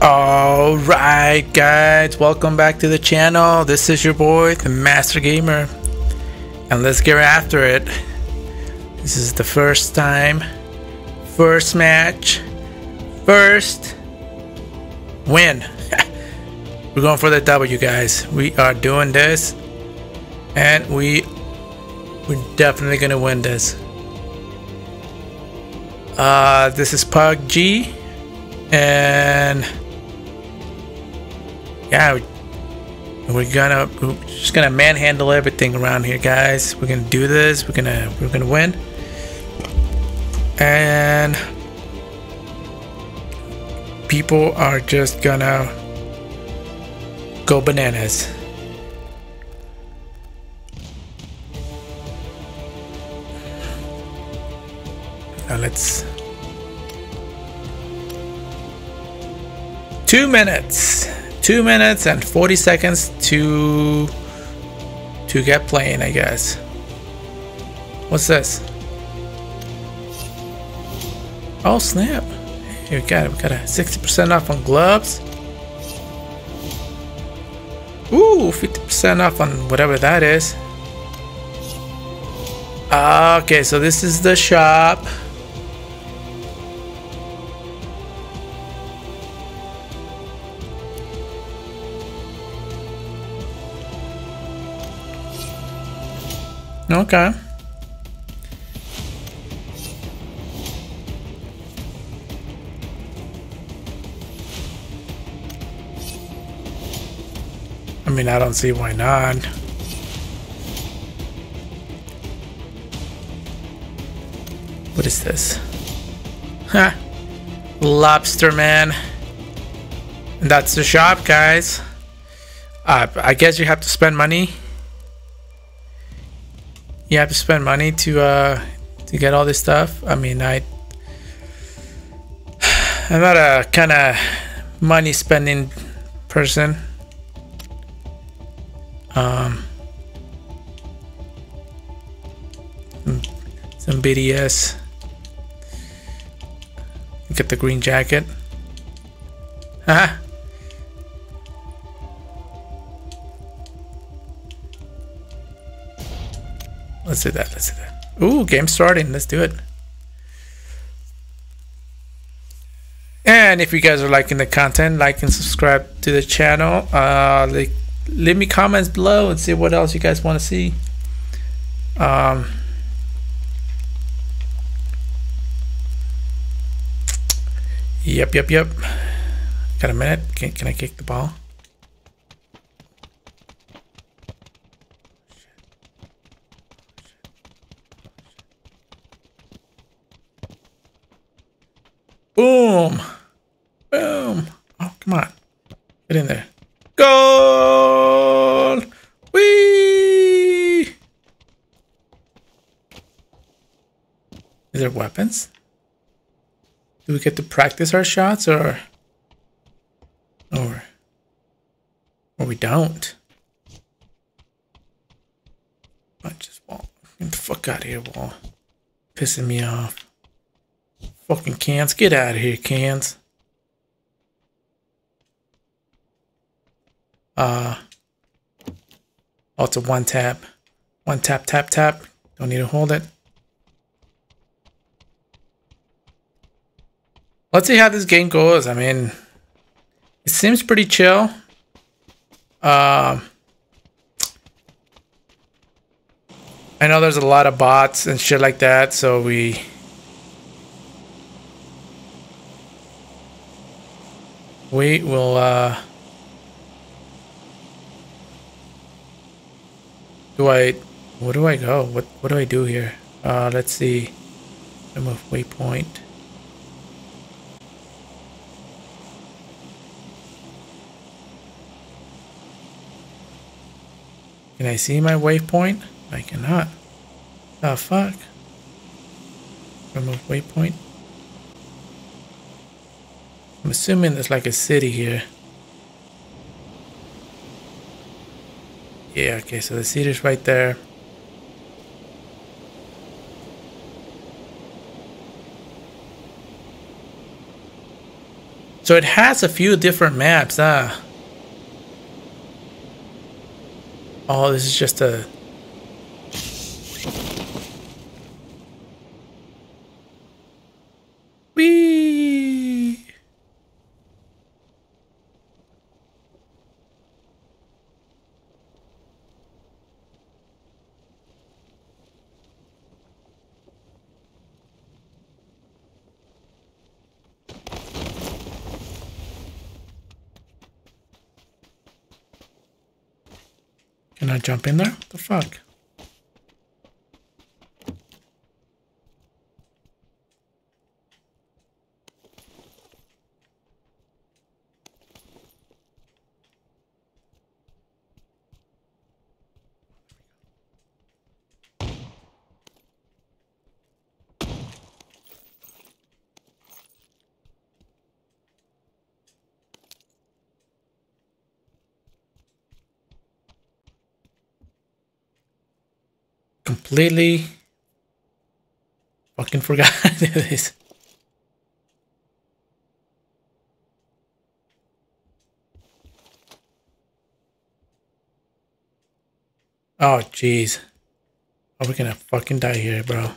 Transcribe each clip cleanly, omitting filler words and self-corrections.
Alright guys, welcome back to the channel. This is your boy, the Master Gamer, and let's get after it. This is the first time, first match, first win. We're going for the W, guys. We are doing this, and we're definitely gonna win this. This is PUBG, and yeah, we're just gonna manhandle everything around here, guys. We're gonna do this. We're gonna win. And people are just gonna go bananas. Now let's 2 minutes and 40 seconds to get playing, I guess. What's this? Oh snap, here we got a 60% off on gloves. Ooh, 50% off on whatever that is. Okay, so this is the shop. Okay. I mean, I don't see why not. What is this? Huh. Lobster man. And that's the shop, guys. I guess you have to spend money. You have to spend money to get all this stuff. I mean, I'm not a kind of money spending person. Some BDS. Get the green jacket. Haha. Let's do that, let's do that. Ooh, game starting, let's do it. And if you guys are liking the content, like and subscribe to the channel. Leave me comments below and see what else you guys want to see. Yep. Got a minute, can I kick the ball? Boom! Boom! Oh, come on. Get in there. Goal! Whee! Is there weapons? Do we get to practice our shots, or we don't? I just wall. Get the fuck out of here, wall. Pissing me off. Fucking cans, get out of here, cans. Oh, it's a one tap. One tap, tap, tap. Don't need to hold it. Let's see how this game goes. I mean, it seems pretty chill. I know there's a lot of bots and shit like that, so we will what do I do here? Let's see. Remove waypoint. Can I see my waypoint? I cannot. Oh fuck. Remove waypoint. I'm assuming there's like a city here. Yeah, okay, so the city's right there. So it has a few different maps, huh? Oh, this is just a... Whee! Can I jump in there? What the fuck? Completely fucking forgot this. Oh jeez. Are we gonna fucking die here, bro?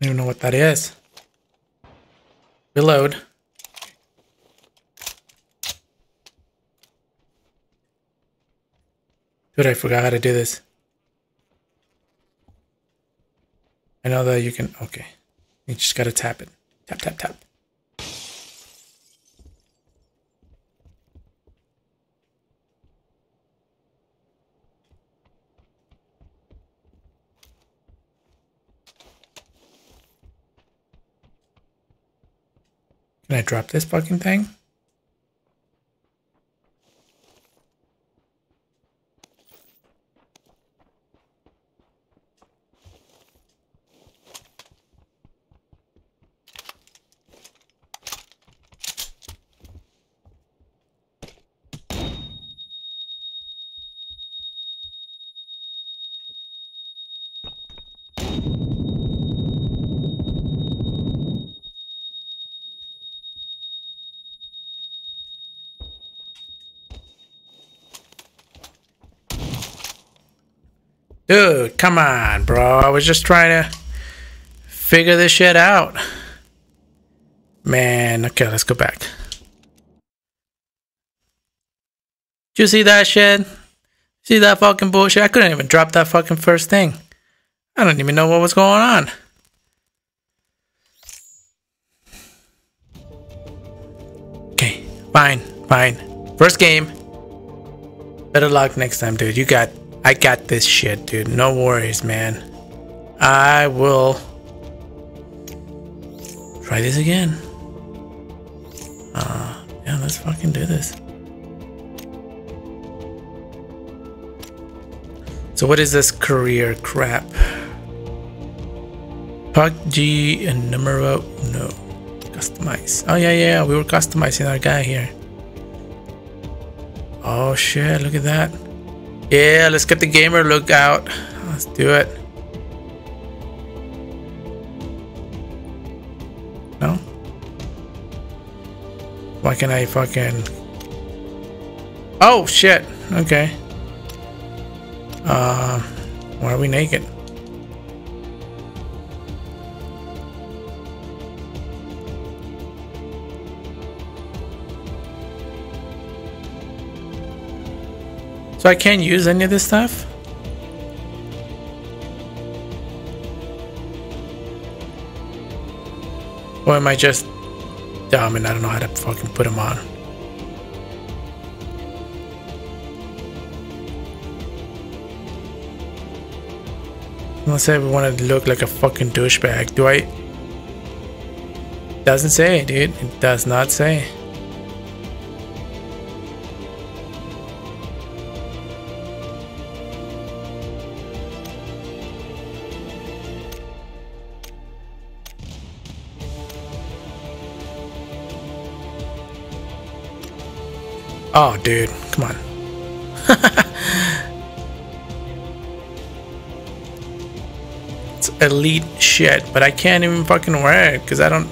I don't even know what that is. Reload. Dude, I forgot how to do this. I know that you can... Okay. You just gotta tap it. Tap, tap, tap. Can I drop this fucking thing? Dude, come on, bro. I was just trying to figure this shit out. Man, okay, let's go back. Did you see that shit? See that fucking bullshit? I couldn't even drop that fucking first thing. I don't even know what was going on. Okay, fine, fine. First game. Better luck next time, dude. You got... I got this shit, dude. No worries, man. I will try this again. Yeah, let's fucking do this. So what is this career crap? PUBG and numero uno. Customize. Oh, yeah, yeah. We were customizing our guy here. Oh, shit. Look at that. Yeah, let's get the gamer look out. Let's do it. No? Why can't I fucking... Oh, shit. Okay. Why are we naked? So I can't use any of this stuff? Or am I just dumb and I don't know how to fucking put them on? Let's say we want to look like a fucking douchebag. Do I... Doesn't say, dude. It does not say. Oh, dude, come on. It's elite shit, but I can't even fucking wear it because I don't.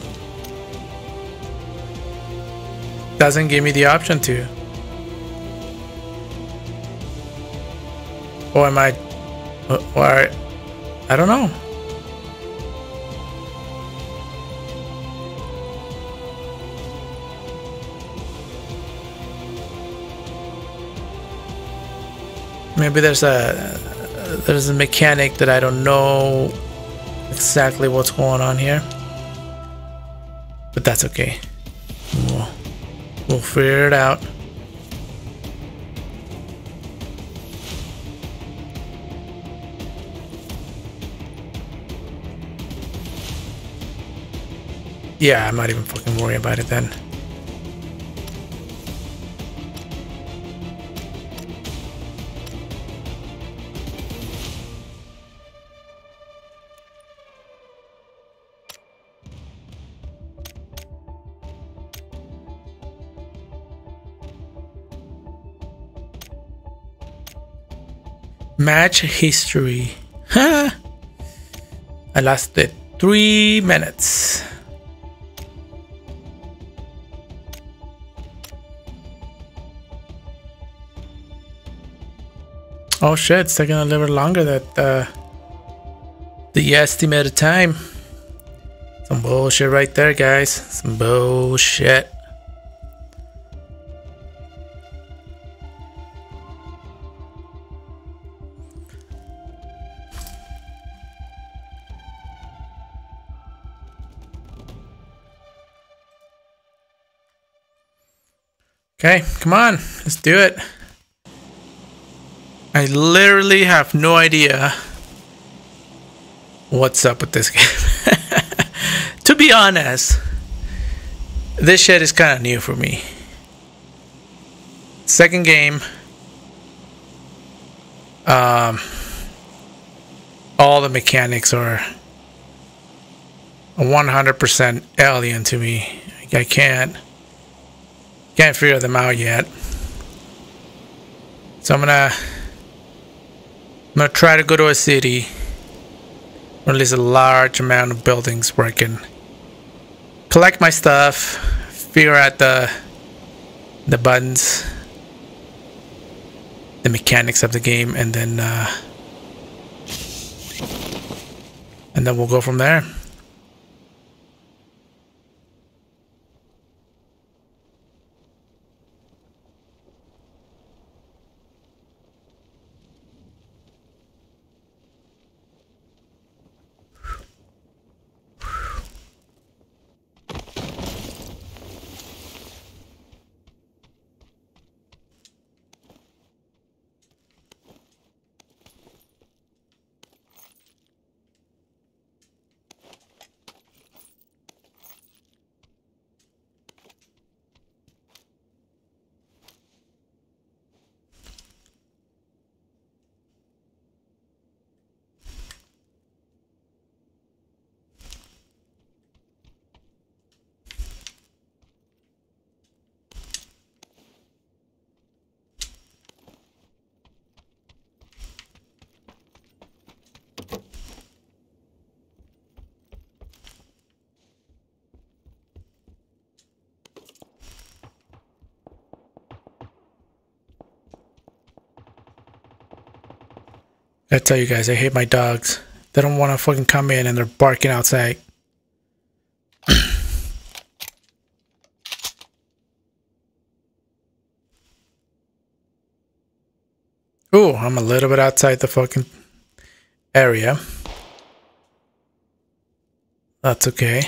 Doesn't give me the option to. Or am I? Or I don't know. Maybe there's a mechanic that I don't know exactly what's going on here, but that's okay. We'll figure it out. Yeah, I'm not even fucking worried about it then. Match history. Huh? I lasted 3 minutes. Oh shit, it's taking a little longer than the estimated time. Some bullshit right there, guys. Some bullshit. Okay, come on, let's do it. I literally have no idea what's up with this game. To be honest, this shit is kind of new for me. Second game. All the mechanics are 100% alien to me. I can't figure them out yet, so I'm gonna try to go to a city, or at least a large amount of buildings where I can collect my stuff, figure out the buttons, the mechanics of the game, and then we'll go from there. I tell you guys, I hate my dogs. They don't want to fucking come in and they're barking outside. Ooh, I'm a little bit outside the fucking area. That's okay.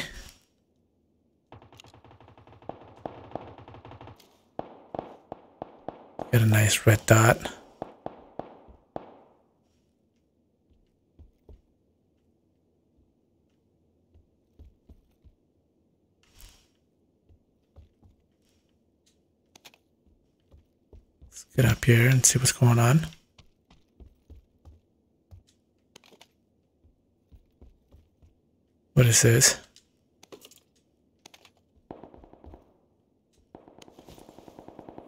Get a nice red dot. Get up here and see what's going on. What is this?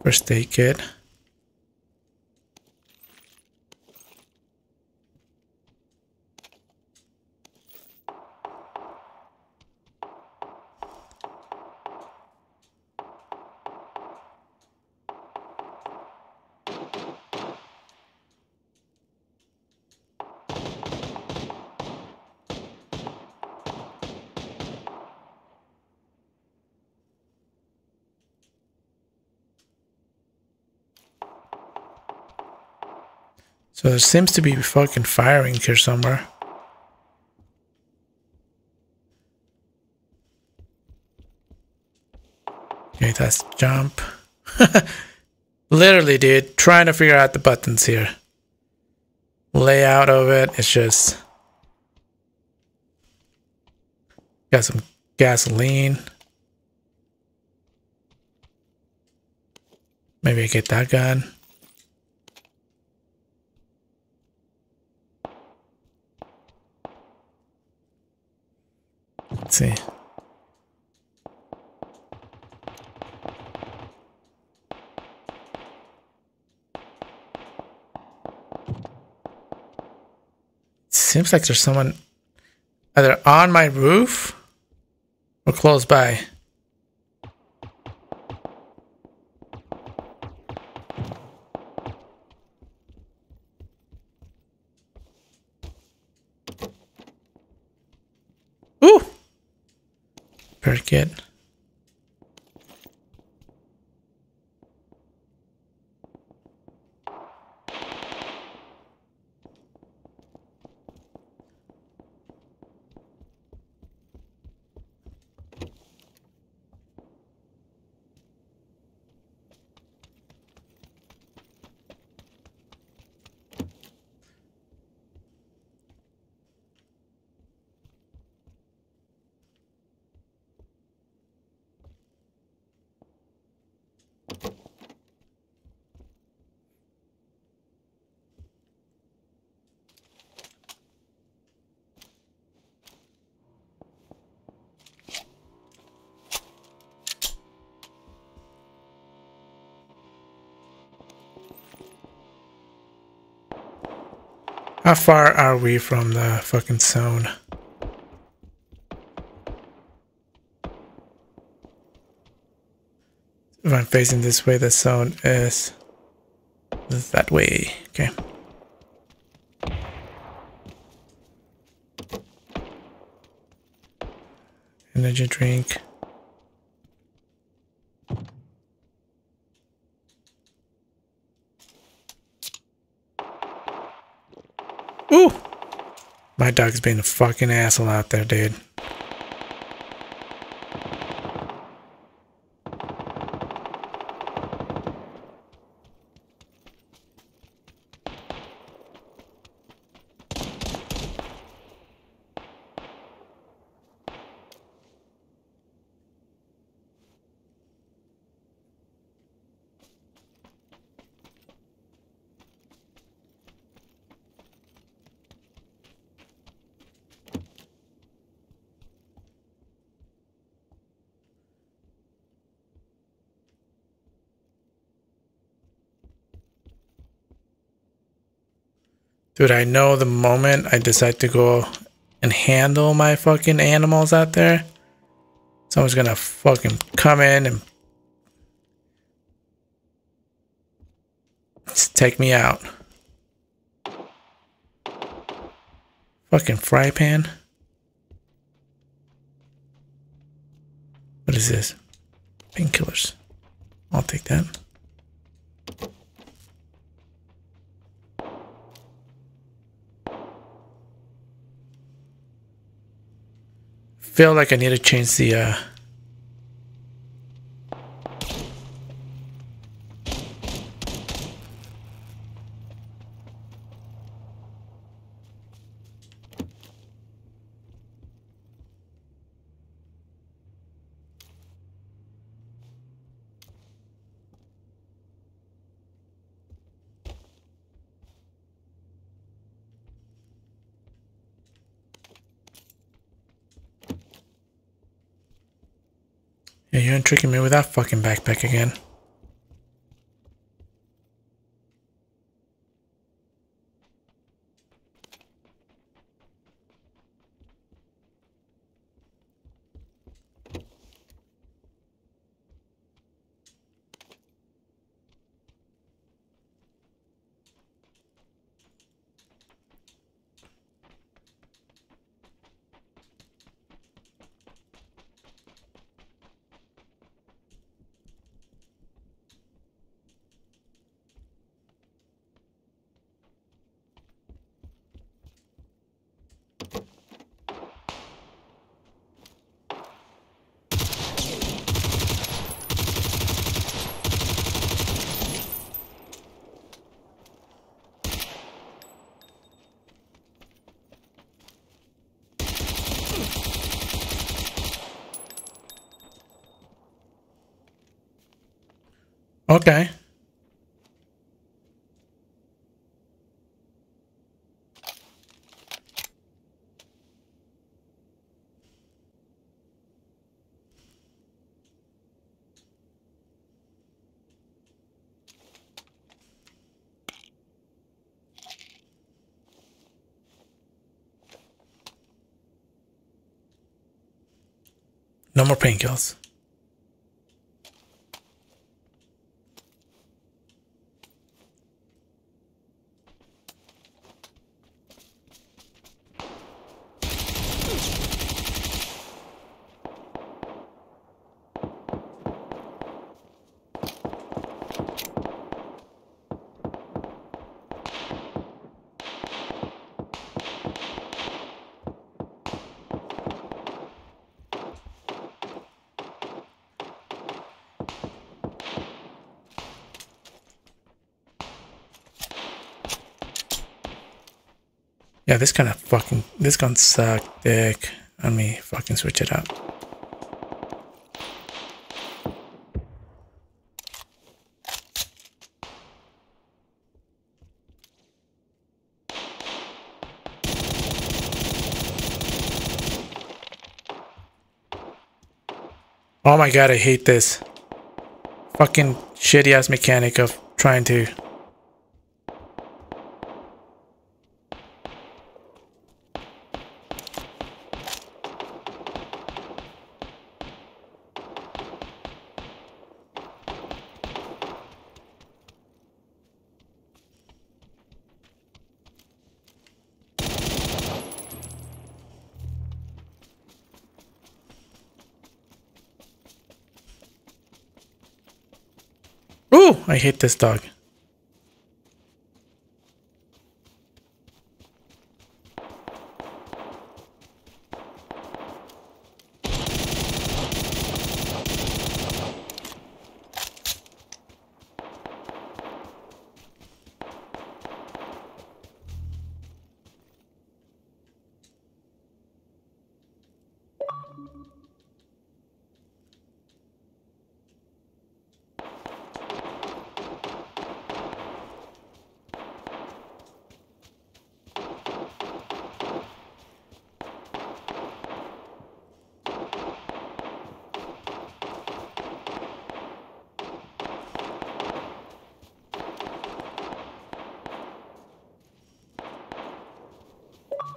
First take it. So there seems to be fucking firing here somewhere. Okay, that's jump. Literally, dude, trying to figure out the buttons here. Layout of it, it's just... Got some gasoline. Maybe I get that gun. Let's see. Seems like there's someone either on my roof or close by. Get How far are we from the fucking zone? If I'm facing this way, the zone is that way. Okay. Energy drink. Ooh! My dog's being a fucking asshole out there, dude. Dude, I know the moment I decide to go and handle my fucking animals out there, someone's gonna fucking come in and just take me out. Fucking fry pan. What is this? Painkillers. I'll take that. Feel like I need to change the Yeah, you're tricking me with that fucking backpack again. Okay. No more painkills. Yeah, this gun sucked dick. Let me fucking switch it up. Oh my god, I hate this. Fucking shitty ass mechanic of trying to I hate this dog.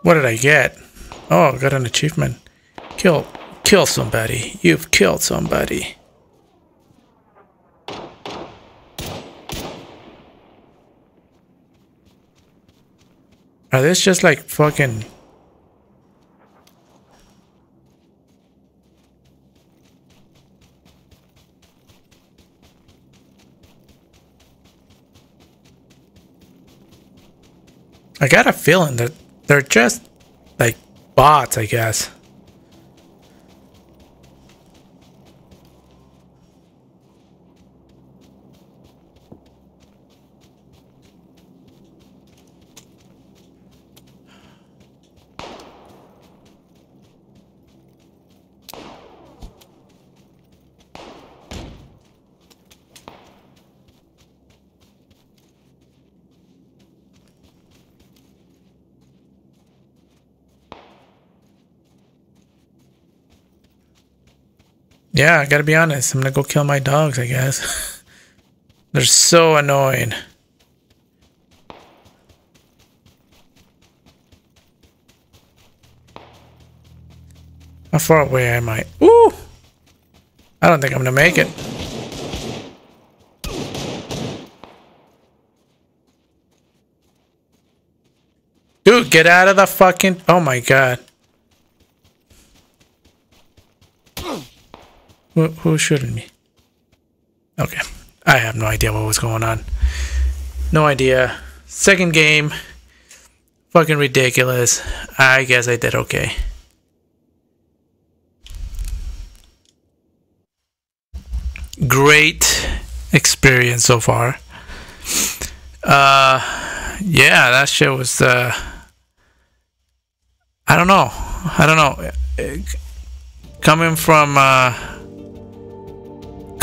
What did I get? Oh, I got an achievement. Kill somebody. You've killed somebody. Are this just like fucking... I got a feeling that they're just like bots, I guess. Yeah, I gotta be honest. I'm gonna go kill my dogs, I guess. They're so annoying. How far away am I? Ooh! I don't think I'm gonna make it. Dude, get out of the fucking... Oh my god. Who's shooting me? Okay. I have no idea what was going on. No idea. Second game. Fucking ridiculous. I guess I did okay. Great experience so far. Yeah, that shit was... I don't know. Coming from...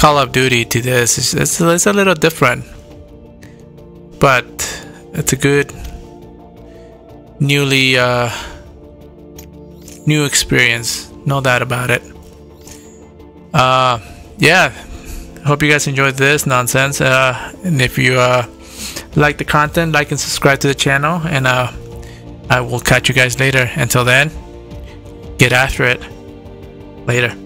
Call of Duty to this. It's a little different, but it's a good new experience, no doubt about it. Yeah, hope you guys enjoyed this nonsense, and if you like the content, like and subscribe to the channel, and I will catch you guys later. Until then, get after it. Later.